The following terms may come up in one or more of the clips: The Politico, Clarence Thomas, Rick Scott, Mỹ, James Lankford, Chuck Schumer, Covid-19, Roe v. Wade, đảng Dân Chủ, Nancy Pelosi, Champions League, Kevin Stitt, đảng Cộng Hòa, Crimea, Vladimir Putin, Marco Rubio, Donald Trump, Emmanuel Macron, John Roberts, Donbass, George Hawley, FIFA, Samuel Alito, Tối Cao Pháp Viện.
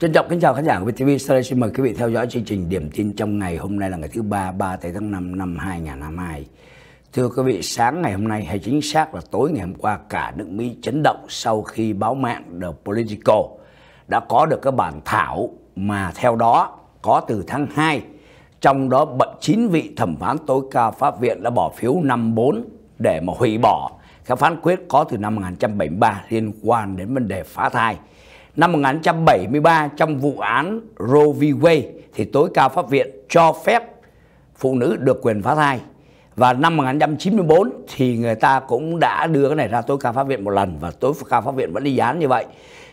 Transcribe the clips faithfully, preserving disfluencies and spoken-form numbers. Trân trọng kính chào khán giả của vê tê vê. Sau đây xin mời quý vị theo dõi chương trình Điểm tin trong ngày hôm nay là ngày thứ ba, ba tháng năm năm hai nghìn không trăm hai mươi hai. Thưa quý vị, sáng ngày hôm nay hay chính xác là tối ngày hôm qua cả nước Mỹ chấn động sau khi báo mạng The Politico đã có được các bản thảo mà theo đó có từ tháng hai. Trong đó chín vị thẩm phán tối cao Pháp viện đã bỏ phiếu năm bốn để mà hủy bỏ các phán quyết có từ năm một nghìn chín trăm bảy mươi ba liên quan đến vấn đề phá thai. Năm một nghìn chín trăm bảy mươi ba, trong vụ án Roe v. Wade thì tối cao Pháp viện cho phép phụ nữ được quyền phá thai. Và năm một nghìn chín trăm chín mươi tư thì người ta cũng đã đưa cái này ra tối cao Pháp viện một lần và tối cao Pháp viện vẫn đi án như vậy.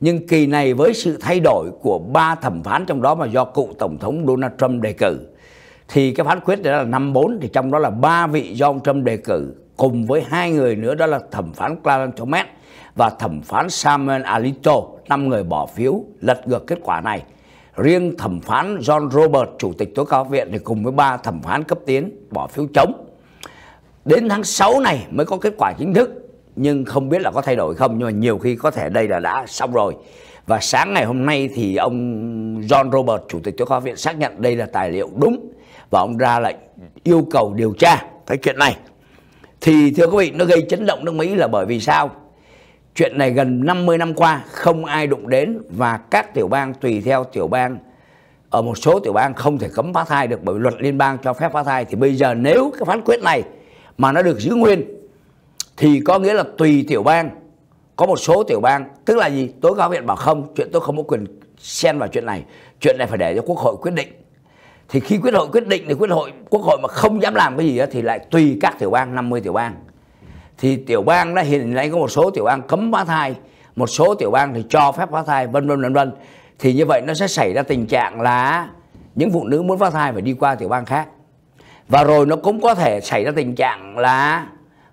Nhưng kỳ này với sự thay đổi của ba thẩm phán trong đó mà do cựu Tổng thống Donald Trump đề cử thì cái phán quyết đó là năm bốn, thì trong đó là ba vị do ông Trump đề cử cùng với hai người nữa, đó là thẩm phán Clarence Thomas và thẩm phán Samuel Alito, năm người bỏ phiếu lật ngược kết quả này. Riêng thẩm phán John Roberts, chủ tịch tối cao viện, thì cùng với ba thẩm phán cấp tiến bỏ phiếu chống. Đến tháng sáu này mới có kết quả chính thức, nhưng không biết là có thay đổi không, nhưng mà nhiều khi có thể đây là đã xong rồi. Và sáng ngày hôm nay thì ông John Roberts, chủ tịch tối cao viện, xác nhận đây là tài liệu đúng và ông ra lệnh yêu cầu điều tra cái chuyện này. Thì thưa quý vị, nó gây chấn động nước Mỹ là bởi vì sao? Chuyện này gần năm mươi năm qua không ai đụng đến, và các tiểu bang tùy theo tiểu bang, ở một số tiểu bang không thể cấm phá thai được bởi luật liên bang cho phép phá thai. Thì bây giờ nếu cái phán quyết này mà nó được giữ nguyên thì có nghĩa là tùy tiểu bang, có một số tiểu bang, tức là gì? Tối cao viện bảo không, chuyện tôi không có quyền xen vào chuyện này, chuyện này phải để cho quốc hội quyết định. Thì khi quốc hội quyết định thì quốc hội quốc hội mà không dám làm cái gì đó, thì lại tùy các tiểu bang, năm mươi tiểu bang. Thì tiểu bang đã hiện nay có một số tiểu bang cấm phá thai, một số tiểu bang thì cho phép phá thai, vân vân vân vân. Thì như vậy nó sẽ xảy ra tình trạng là những phụ nữ muốn phá thai phải đi qua tiểu bang khác. Và rồi nó cũng có thể xảy ra tình trạng là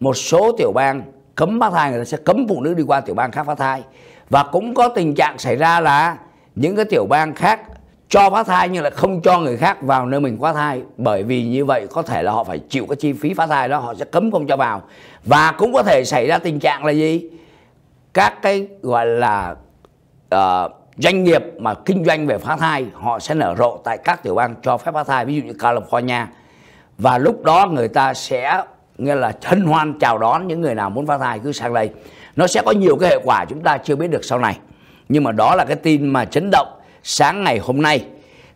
một số tiểu bang cấm phá thai, người ta sẽ cấm phụ nữ đi qua tiểu bang khác phá thai. Và cũng có tình trạng xảy ra là những cái tiểu bang khác cho phá thai nhưng lại không cho người khác vào nơi mình phá thai, bởi vì như vậy có thể là họ phải chịu cái chi phí phá thai đó, họ sẽ cấm không cho vào. Và cũng có thể xảy ra tình trạng là gì? Các cái gọi là uh, doanh nghiệp mà kinh doanh về phá thai họ sẽ nở rộ tại các tiểu bang cho phép phá thai, ví dụ như California. Và lúc đó người ta sẽ nghĩa là hân hoan chào đón những người nào muốn phá thai cứ sang đây. Nó sẽ có nhiều cái hệ quả chúng ta chưa biết được sau này. Nhưng mà đó là cái tin mà chấn động sáng ngày hôm nay.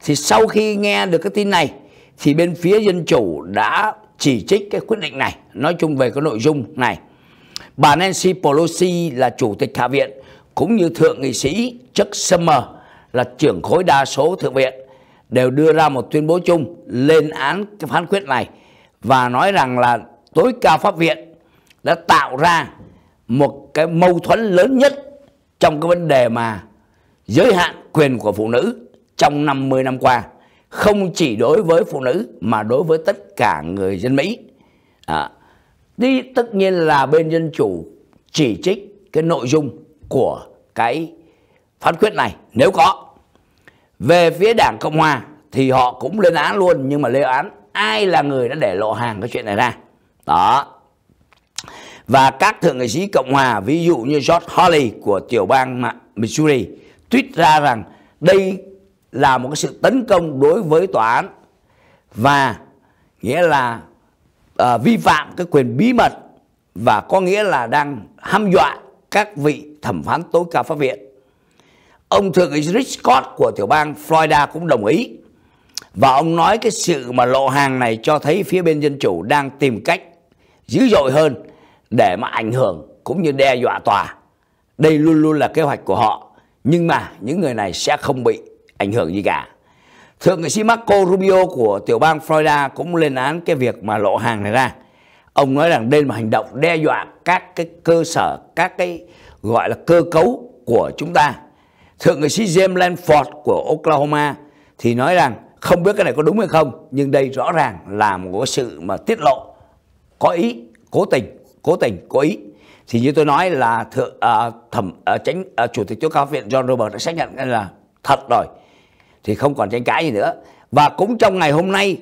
Thì sau khi nghe được cái tin này thì bên phía Dân Chủ đã chỉ trích cái quyết định này. Nói chung về cái nội dung này, bà Nancy Pelosi là chủ tịch Hạ viện cũng như thượng nghị sĩ Chuck Schumer là trưởng khối đa số thượng viện đều đưa ra một tuyên bố chung lên án cái phán quyết này và nói rằng là tối cao Pháp viện đã tạo ra một cái mâu thuẫn lớn nhất trong cái vấn đề mà giới hạn quyền của phụ nữ trong năm mươi năm qua, không chỉ đối với phụ nữ mà đối với tất cả người dân Mỹ. À, thì tất nhiên là bên Dân Chủ chỉ trích cái nội dung của cái phán quyết này nếu có. Về phía Đảng Cộng Hòa thì họ cũng lên án luôn, nhưng mà lên án ai là người đã để lộ hàng cái chuyện này ra. Đó. Và các thượng nghị sĩ Cộng Hòa, ví dụ như George Hawley của tiểu bang Missouri, tweet ra rằng đây là một cái sự tấn công đối với tòa án và nghĩa là uh, vi phạm cái quyền bí mật, và có nghĩa là đang hăm dọa các vị thẩm phán tối cao Pháp viện. Ông thượng nghị sĩ Rick Scott của tiểu bang Florida cũng đồng ý, và ông nói cái sự mà lộ hàng này cho thấy phía bên Dân Chủ đang tìm cách dữ dội hơn để mà ảnh hưởng cũng như đe dọa tòa. Đây luôn luôn là kế hoạch của họ, nhưng mà những người này sẽ không bị ảnh hưởng gì cả. Thượng nghị sĩ Marco Rubio của tiểu bang Florida cũng lên án cái việc mà lộ hàng này ra. Ông nói rằng đây là hành động đe dọa các cái cơ sở, các cái gọi là cơ cấu của chúng ta. Thượng nghị sĩ James Lankford của Oklahoma thì nói rằng không biết cái này có đúng hay không, nhưng đây rõ ràng là một cái sự mà tiết lộ có ý, cố tình, cố tình, cố ý. Thì như tôi nói là thượng, uh, thẩm, uh, tránh, uh, chủ tịch tối cao viện John Roberts đã xác nhận là thật rồi, thì không còn tranh cãi gì nữa. Và cũng trong ngày hôm nay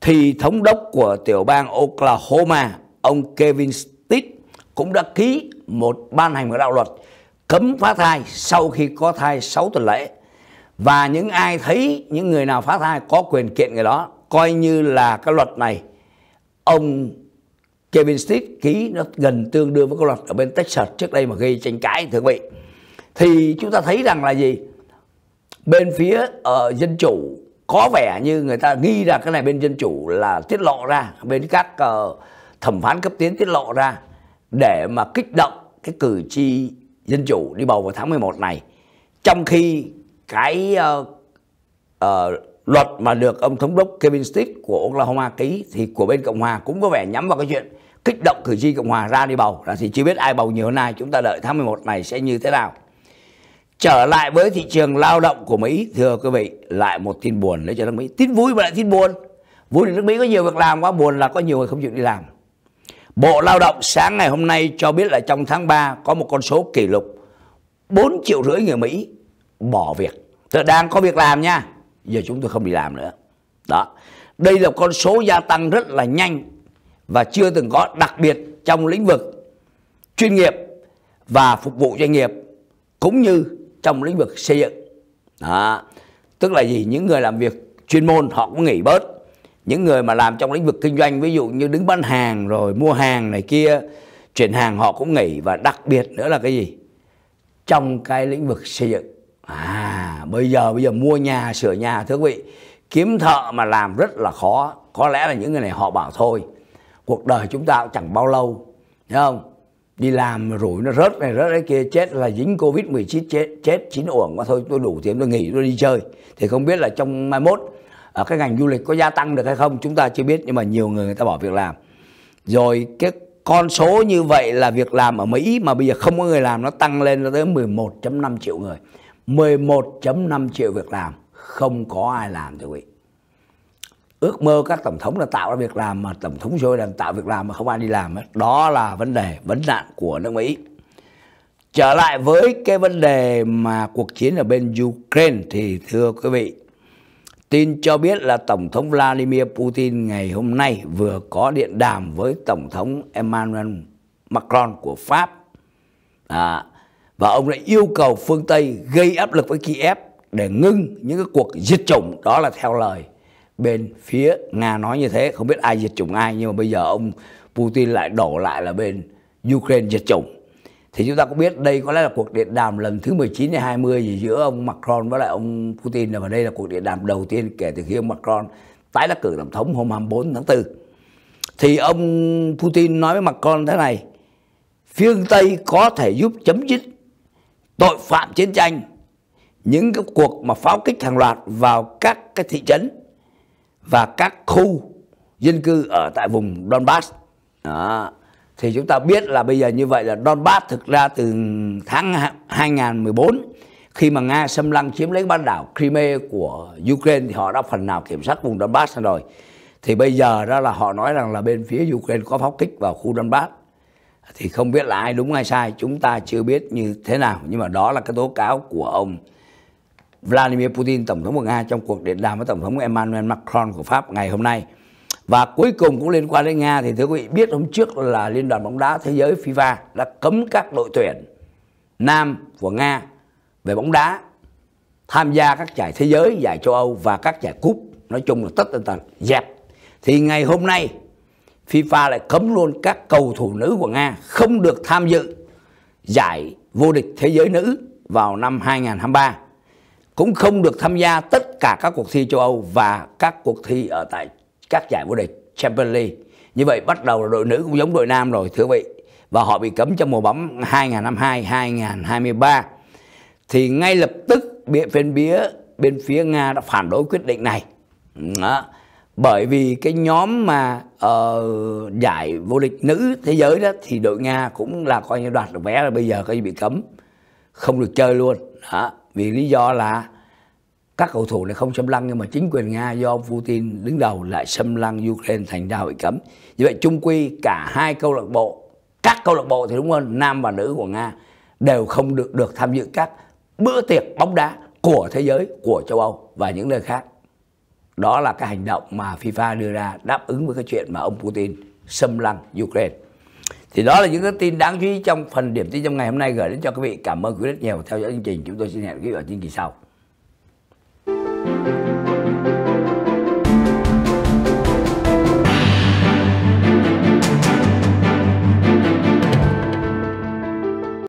thì thống đốc của tiểu bang Oklahoma, ông Kevin Stitt cũng đã ký một ban hành một đạo luật cấm phá thai sau khi có thai sáu tuần lễ. Và những ai thấy những người nào phá thai có quyền kiện người đó, coi như là cái luật này ông Kevin Stitt ký nó gần tương đương với cái luật ở bên Texas trước đây mà gây tranh cãi, thưa quý vị. Thì chúng ta thấy rằng là gì? Bên phía uh, dân chủ có vẻ như người ta nghi là cái này bên dân chủ là tiết lộ ra, bên các uh, thẩm phán cấp tiến tiết lộ ra để mà kích động cái cử tri dân chủ đi bầu vào tháng mười một này. Trong khi cái uh, uh, luật mà được ông thống đốc Kevin Stitt của Oklahoma ký thì của bên Cộng Hòa cũng có vẻ nhắm vào cái chuyện kích động cử tri Cộng Hòa ra đi bầu. Thì chưa biết ai bầu nhiều hơn ai, chúng ta đợi tháng mười một này sẽ như thế nào. Trở lại với thị trường lao động của Mỹ, thưa quý vị, lại một tin buồn lấy cho nước Mỹ. Tin vui mà lại tin buồn. Vui là nước Mỹ có nhiều việc làm, quá buồn là có nhiều người không chịu đi làm. Bộ Lao động sáng ngày hôm nay cho biết là trong tháng ba có một con số kỷ lục bốn triệu rưỡi người Mỹ bỏ việc. Tôi đang có việc làm nha, giờ chúng tôi không đi làm nữa. Đó, đây là con số gia tăng rất là nhanh và chưa từng có, đặc biệt trong lĩnh vực chuyên nghiệp và phục vụ doanh nghiệp cũng như trong lĩnh vực xây dựng. Đó, tức là gì? Những người làm việc chuyên môn họ cũng nghỉ bớt. Những người mà làm trong lĩnh vực kinh doanh, ví dụ như đứng bán hàng rồi mua hàng này kia, chuyển hàng, họ cũng nghỉ. Và đặc biệt nữa là cái gì? Trong cái lĩnh vực xây dựng. À, bây giờ bây giờ mua nhà, sửa nhà, thưa quý vị, kiếm thợ mà làm rất là khó. Có lẽ là những người này họ bảo thôi, cuộc đời chúng ta cũng chẳng bao lâu, thấy không? Đi làm rủi nó rớt này rớt đấy kia, chết là dính Covid mười chín, chết chết chín uổng mà thôi, tôi đủ tiền tôi nghỉ tôi đi chơi. Thì không biết là trong mai mốt ở cái ngành du lịch có gia tăng được hay không, chúng ta chưa biết, nhưng mà nhiều người người ta bỏ việc làm. Rồi cái con số như vậy là việc làm ở Mỹ mà bây giờ không có người làm nó tăng lên nó tới mười một phẩy năm triệu người. mười một phẩy năm triệu việc làm không có ai làm, thưa quý vị. Ước mơ các tổng thống là tạo ra việc làm, mà tổng thống rồi đang tạo việc làm mà không ai đi làm hết. Đó là vấn đề vấn nạn của nước Mỹ. Trở lại với cái vấn đề mà cuộc chiến ở bên Ukraine thì thưa quý vị, tin cho biết là tổng thống Vladimir Putin ngày hôm nay vừa có điện đàm với tổng thống Emmanuel Macron của Pháp. À, và ông lại yêu cầu phương Tây gây áp lực với Kiev để ngưng những cái cuộc diệt chủng. Đó là theo lời bên phía Nga nói như thế. Không biết ai diệt chủng ai, nhưng mà bây giờ ông Putin lại đổ lại là bên Ukraine diệt chủng. Thì chúng ta cũng biết đây có lẽ là cuộc điện đàm lần thứ mười chín hay hai mươi gì giữa ông Macron với lại ông Putin. Và đây là cuộc điện đàm đầu tiên kể từ khi ông Macron tái đắc cử tổng thống hôm hai mươi tư tháng tư. Thì ông Putin nói với Macron thế này: phía Tây có thể giúp chấm dứt tội phạm chiến tranh, những cái cuộc mà pháo kích hàng loạt vào các cái thị trấn và các khu dân cư ở tại vùng Donbass. Đó. Thì chúng ta biết là bây giờ như vậy là Donbass thực ra từ tháng hai nghìn không trăm mười bốn, khi mà Nga xâm lăng chiếm lấy bán đảo Crimea của Ukraine, thì họ đã phần nào kiểm soát vùng Donbass rồi. Thì bây giờ đó là họ nói rằng là bên phía Ukraine có pháo kích vào khu Donbass. Thì không biết là ai đúng ai sai, chúng ta chưa biết như thế nào. Nhưng mà đó là cái tố cáo của ông Vladimir Putin, tổng thống của Nga, trong cuộc điện đàm với tổng thống Emmanuel Macron của Pháp ngày hôm nay. Và cuối cùng cũng liên quan đến Nga thì thưa quý vị biết, hôm trước là Liên đoàn bóng đá thế giới FIFA đã cấm các đội tuyển nam của Nga về bóng đá tham gia các giải thế giới, giải châu Âu và các giải cúp, nói chung là tất tần tật dẹp. Thì ngày hôm nay FIFA lại cấm luôn các cầu thủ nữ của Nga không được tham dự giải vô địch thế giới nữ vào năm hai nghìn không trăm hai mươi ba, cũng không được tham gia tất cả các cuộc thi châu Âu và các cuộc thi ở tại các giải vô địch Champions League. Như vậy bắt đầu là đội nữ cũng giống đội nam rồi, thưa quý vị. Và họ bị cấm trong mùa bóng hai nghìn không trăm hai mươi hai hai nghìn không trăm hai mươi ba. Thì ngay lập tức bên phía, bên phía Nga đã phản đối quyết định này. Đó. Bởi vì cái nhóm mà uh, giải vô địch nữ thế giới đó thì đội Nga cũng là coi như đoạt được vé rồi, bây giờ coi như bị cấm không được chơi luôn. Đó. Vì lý do là các cầu thủ này không xâm lăng, nhưng mà chính quyền Nga do ông Putin đứng đầu lại xâm lăng Ukraine, thành ra bị cấm. Như vậy chung quy cả hai câu lạc bộ, các câu lạc bộ thì đúng hơn, nam và nữ của Nga đều không được được tham dự các bữa tiệc bóng đá của thế giới, của châu Âu và những nơi khác. Đó là cái hành động mà FIFA đưa ra đáp ứng với cái chuyện mà ông Putin xâm lăng Ukraine. Thì đó là những cái tin đáng chú ý trong phần điểm tin trong ngày hôm nay gửi đến cho quý vị. Cảm ơn quý vị rất nhiều theo dõi chương trình. Chúng tôi xin hẹn quý vị ở chương trình sau.